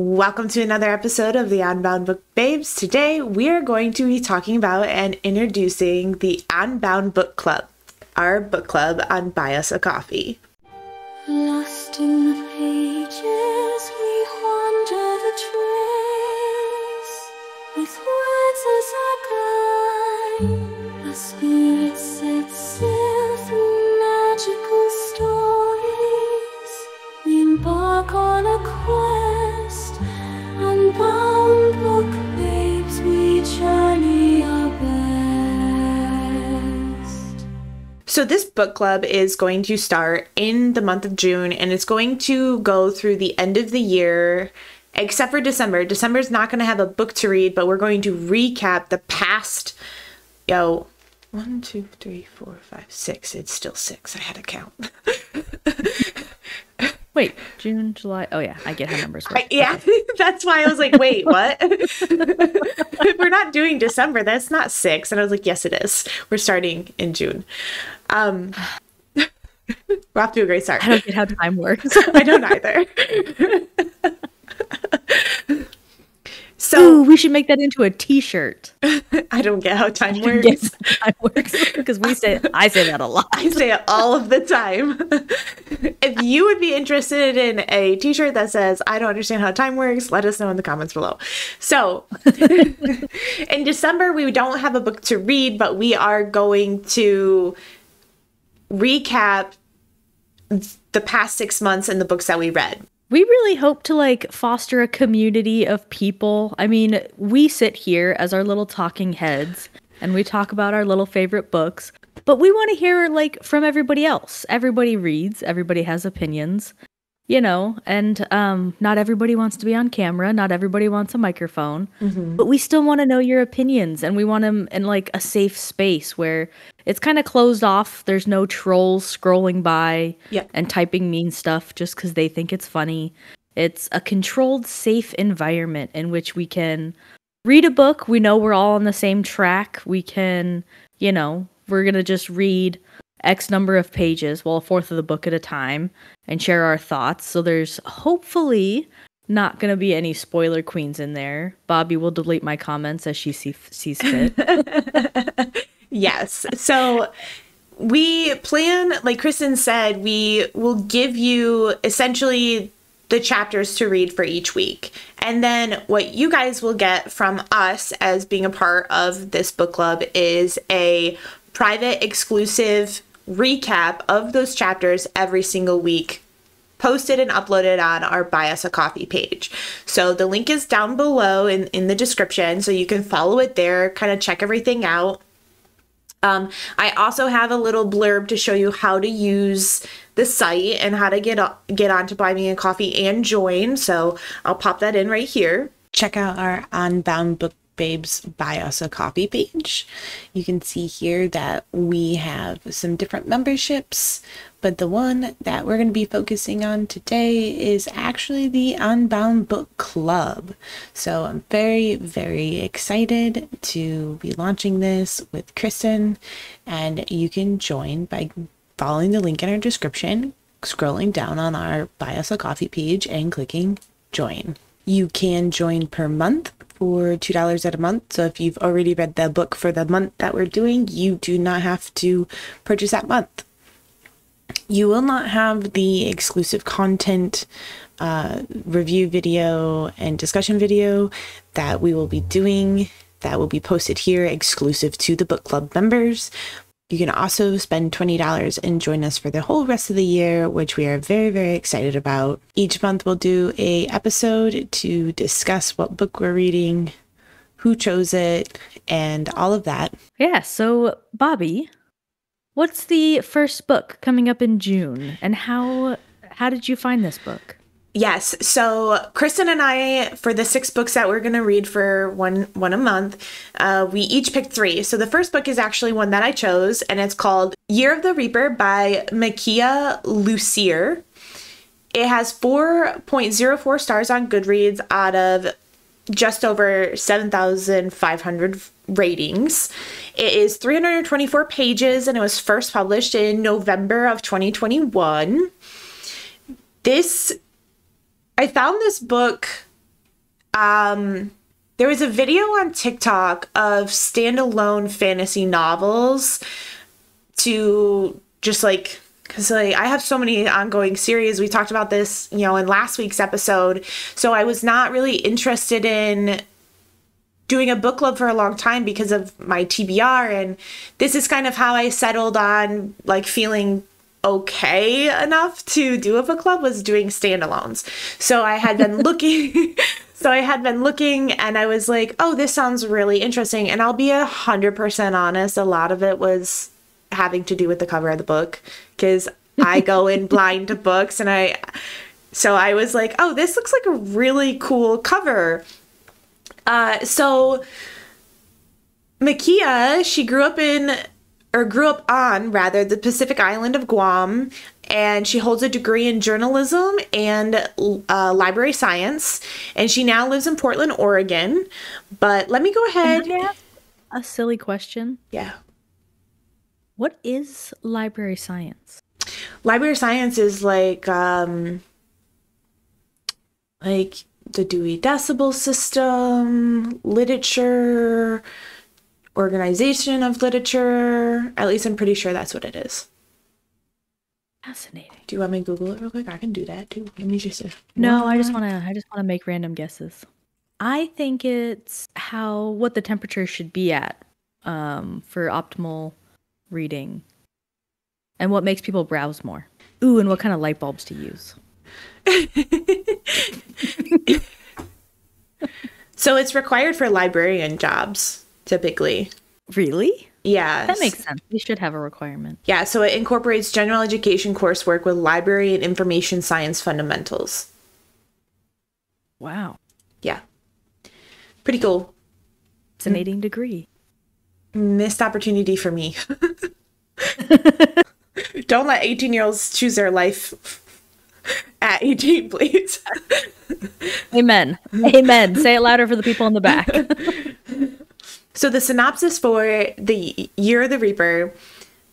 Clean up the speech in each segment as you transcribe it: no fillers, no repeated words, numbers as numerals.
Welcome to another episode of the Unbound Book Babes. Today we are going to be talking about and introducing the Unbound Book Club, our book club on Buy Us a Coffee. Lost in the pages, we wander the trace with words as our guide. Our spirit sets sail through magical stories. We embark on a quest, unbound book babes. We journey our best. So this book club is going to start in the month of June, and it's going to go through the end of the year, except for December. December's not going to have a book to read, but we're going to recap the past, 1, 2, 3, 4, 5, 6. It's still 6. I had to count. Wait, June, July. Oh, yeah. I get how numbers work. Yeah, okay. That's why I was like, wait, what? We're not doing December. That's not 6. And I was like, yes, it is. We're starting in June. We're off to a great start. I don't get how time works. I don't either. So ooh, we should make that into a t-shirt. I don't get how time works. Because I say that a lot. I say it all of the time. If you would be interested in a t-shirt that says, I don't understand how time works, let us know in the comments below. So in December, we don't have a book to read, but we are going to recap the past 6 months and the books that we read. We really hope to foster a community of people. I mean, we sit here as our little talking heads and we talk about our little favorite books, but we want to hear from everybody else. Everybody reads, everybody has opinions, and not everybody wants to be on camera. Not everybody wants a microphone, but we still want to know your opinions, and we want them in a safe space where it's kind of closed off. There's no trolls scrolling by and typing mean stuff just because they think it's funny. It's a controlled, safe environment in which we can read a book. We know we're all on the same track. We can, we're going to just read X number of pages, well, a fourth of the book at a time, and share our thoughts. So there's hopefully not going to be any spoiler queens in there. Bobby will delete my comments as she sees fit. Yes. So we plan, like Kristen said, we will give you essentially the chapters to read for each week. And then what you guys will get from us as being a part of this book club is a private exclusive recap of those chapters every single week, posted and uploaded on our Buy Us a Coffee page. So the link is down below in the description, so you can follow it there, kind of check everything out. I also have a little blurb to show you how to use the site and how to get on to Buy Me a Coffee and join. So I'll pop that in right here. Check out our Unbound Book Babes Buy Us a Coffee page. You can see here that we have some different memberships, but the one that we're going to be focusing on today is actually the Unbound Book Club. So I'm very, very excited to be launching this with Kristen, and you can join by following the link in our description, scrolling down on our Buy Us a Coffee page and clicking join. You can join per month for $2 at a month. So if you've already read the book for the month that we're doing, you do not have to purchase that month. You will not have the exclusive content review video and discussion video that we will be doing, that will be posted here exclusive to the book club members. You can also spend $20 and join us for the whole rest of the year, which we are very, very excited about. Each month we'll do an episode to discuss what book we're reading, who chose it, and all of that. Yeah, so Bobby, what's the first book coming up in June, and how did you find this book? Yes, so Kristen and I, for the 6 books that we're going to read for one a month, we each picked 3. So the first book is actually one that I chose, and it's called Year of the Reaper by Makiia Lucier. It has 4.04 stars on Goodreads out of just over 7,500 ratings. It is 324 pages, and it was first published in November of 2021. I found this book There was a video on TikTok of standalone fantasy novels to just like, because like, I have so many ongoing series. We talked about this, you know, in last week's episode. So I was not really interested in doing a book club for a long time because of my TBR. And this is kind of how I settled on like feeling okay enough to do a book club, was doing standalones. So I had been looking, and I was like, oh, this sounds really interesting. And I'll be 100% honest, a lot of it was having to do with the cover of the book, because I go in blind to books, and so I was like, oh, this looks like a really cool cover. So Makiia, she grew up on the Pacific island of Guam, and she holds a degree in journalism and library science, and she now lives in Portland, Oregon. But let me go ahead. Can I ask a silly question? Yeah. What is library science? Library science is like the Dewey Decimal system, literature, organization of literature. At least I'm pretty sure that's what it is. Fascinating. Do you want me to Google it real quick? I can do that too. Let me just. No, I just want to make random guesses. I think it's what the temperature should be at for optimal reading, and what makes people browse more. Ooh, and what kind of light bulbs to use. So it's required for librarian jobs, typically. Really? Yeah. That makes sense. We should have a requirement. Yeah, so it incorporates general education coursework with library and information science fundamentals. Wow. Yeah. Pretty cool. It's an 18 degree. Missed opportunity for me. Don't let 18-year-olds choose their life at 18, please. Amen. Amen. Say it louder for the people in the back. So the synopsis for the Year of the Reaper: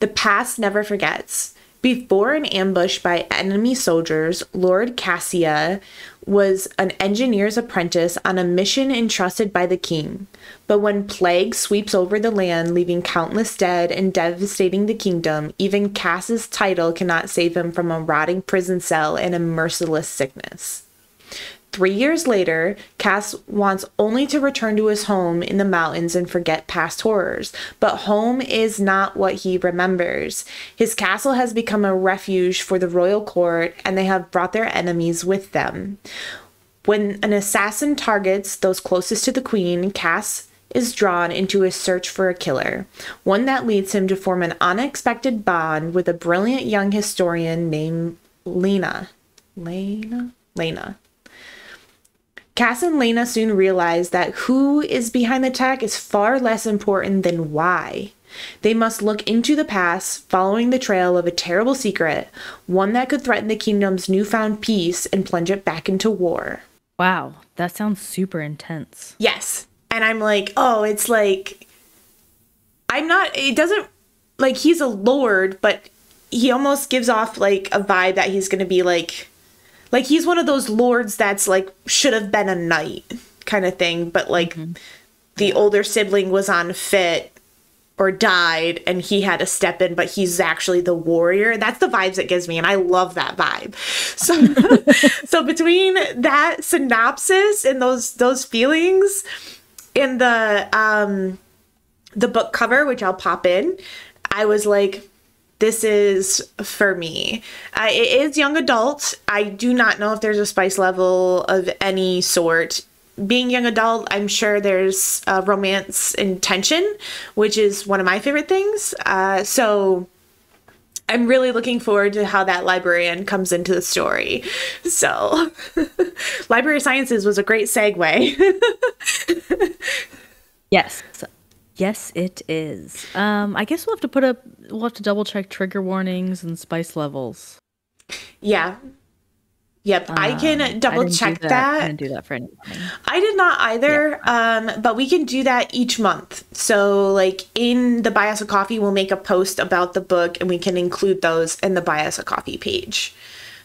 the past never forgets. Before an ambush by enemy soldiers, Lord Cassia was an engineer's apprentice on a mission entrusted by the king. But when plague sweeps over the land, leaving countless dead and devastating the kingdom, even Cass's title cannot save him from a rotting prison cell and a merciless sickness. 3 years later, Cass wants only to return to his home in the mountains and forget past horrors, but home is not what he remembers. His castle has become a refuge for the royal court, and they have brought their enemies with them. When an assassin targets those closest to the queen, Cass is drawn into a search for a killer, one that leads him to form an unexpected bond with a brilliant young historian named Lena. Cass and Lena soon realize that who is behind the attack is far less important than why. They must look into the past, following the trail of a terrible secret, one that could threaten the kingdom's newfound peace and plunge it back into war. Wow, that sounds super intense. Yes. And I'm like, oh, it's like, he's a lord, but he almost gives off like a vibe that he's going to be like he's one of those lords that's like should have been a knight kind of thing, but like the older sibling was unfit or died and he had to step in, but he's actually the warrior. That's the vibes it gives me, and I love that vibe. So so between that synopsis and those feelings in the book cover, which I'll pop in, I was like, this is for me. It is young adult. I do not know if there's a spice level of any sort. Being young adult, I'm sure there's romance and tension, which is one of my favorite things. So I'm really looking forward to how that librarian comes into the story. So library sciences was a great segue. Yes. Yes, it is. I guess we'll have to double check trigger warnings and spice levels. Yeah. Yep. I can double check that. I didn't do that for anyone. I did not either. Yeah. But we can do that each month. So like in the Buy Us a Coffee, we'll make a post about the book and we can include those in the Buy Us a Coffee page.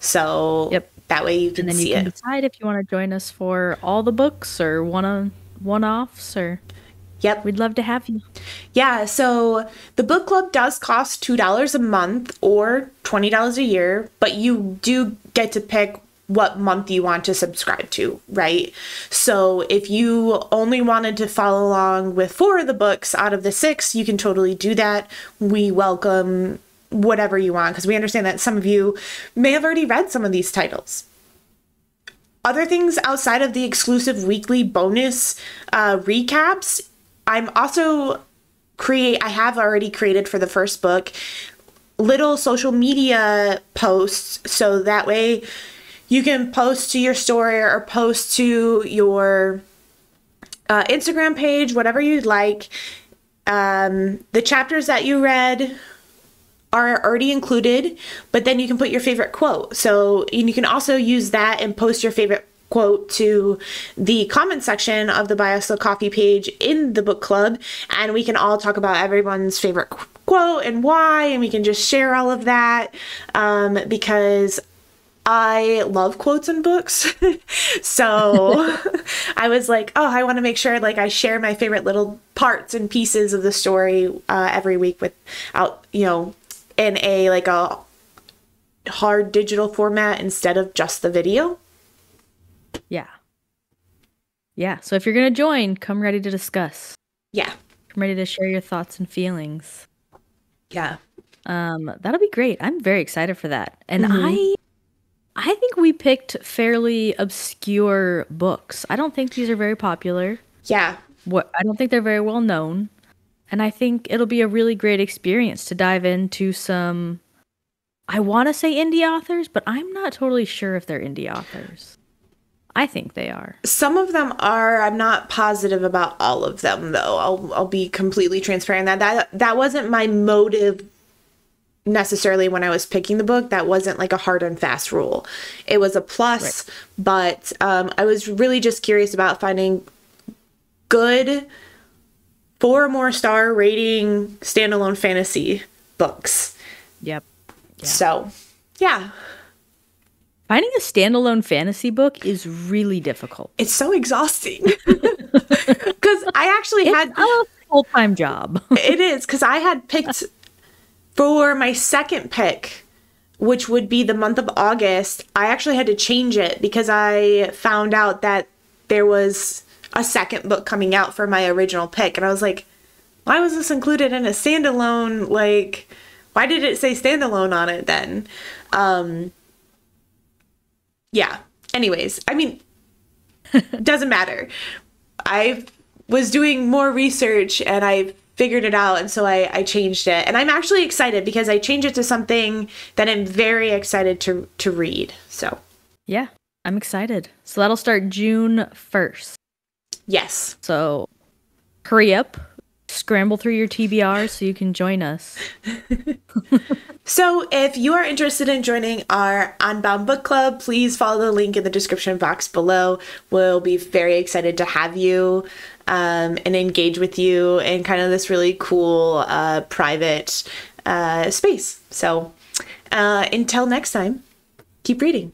So yep. That way you can see it. And then you can decide if you want to join us for all the books or one-offs or... Yep. We'd love to have you. Yeah, so the book club does cost $2 a month or $20 a year, but you do get to pick what month you want to subscribe to, right? So if you only wanted to follow along with 4 of the books out of the 6, you can totally do that. We welcome whatever you want because we understand that some of you may have already read some of these titles. Other things outside of the exclusive weekly bonus recaps, I'm also I have already created for the first book little social media posts, so that way you can post to your story or post to your Instagram page, whatever you'd like. The chapters that you read are already included, but then you can put your favorite quote. So you can also use that and post your favorite quote to the comment section of the Buy Us a Coffee page in the book club, and we can all talk about everyone's favorite quote and why, and we can just share all of that because I love quotes in books. So I was like, oh, I want to make sure like I share my favorite little parts and pieces of the story every week without, you know, in a like a hard digital format instead of just the video. Yeah. Yeah. So if you're going to join, come ready to discuss. Yeah. Come ready to share your thoughts and feelings. Yeah. That'll be great. I'm very excited for that. And I think we picked fairly obscure books. I don't think these are very popular. Yeah. I don't think they're very well known. And I think it'll be a really great experience to dive into some, I want to say indie authors, but I'm not totally sure if they're indie authors. I think they are. Some of them are. I'm not positive about all of them, though. I'll be completely transparent. That wasn't my motive necessarily when I was picking the book. That wasn't like a hard and fast rule. It was a plus, right. But I was really just curious about finding good 4- or more-star rating standalone fantasy books. Yep. Yeah. So, yeah. Finding a standalone fantasy book is really difficult. It's so exhausting. Because I actually had a full-time job. It is, because I had picked for my second pick, which would be the month of August. I actually had to change it because I found out that there was a second book coming out for my original pick. And I was like, why was this included in a standalone? Like, why did it say standalone on it then? Yeah. Anyways, I mean, doesn't matter. I was doing more research and I figured it out. And so I changed it. And I'm actually excited because I changed it to something that I'm very excited to read. So, yeah, I'm excited. So that'll start June 1st. Yes. So hurry up. Scramble through your TBR so you can join us. So if you are interested in joining our Unbound Book Club, please follow the link in the description box below. We'll be very excited to have you and engage with you in kind of this really cool private space. So until next time, keep reading.